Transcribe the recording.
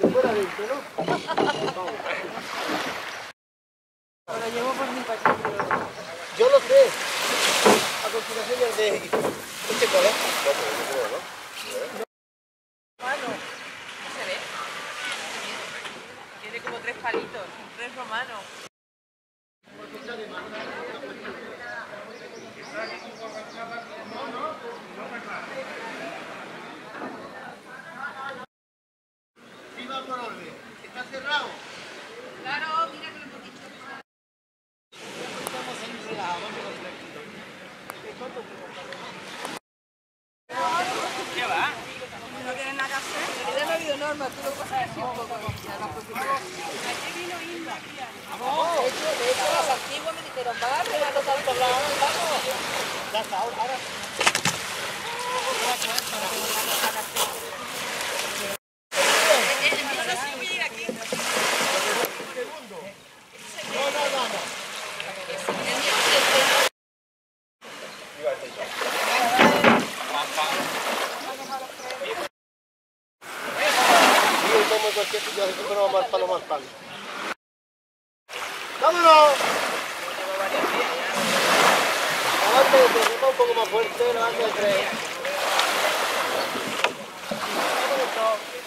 de fuera del pelo. Ahora llevo por mi pasión. Yo lo sé. A continuación ya de este color. No, pero no creo, ¿no? No se ve. Tiene como tres palitos, tres romanos. ¿Está cerrado? Claro, mira que lo hemos dicho. Estamos en un relajado, pero tranquilo. ¿Qué corto te cortamos? ¿Qué va? ¿No tienes nada que hacer? Ya no ha habido normas, tú lo pasas así un poco. Aquí vino Inda, tía. No, de hecho las antiguas me dijeron, va a relato tanto, vamos. Ya está, ahora. ¡Vámonos! Adelante, te un poco más fuerte, lo hago de tres.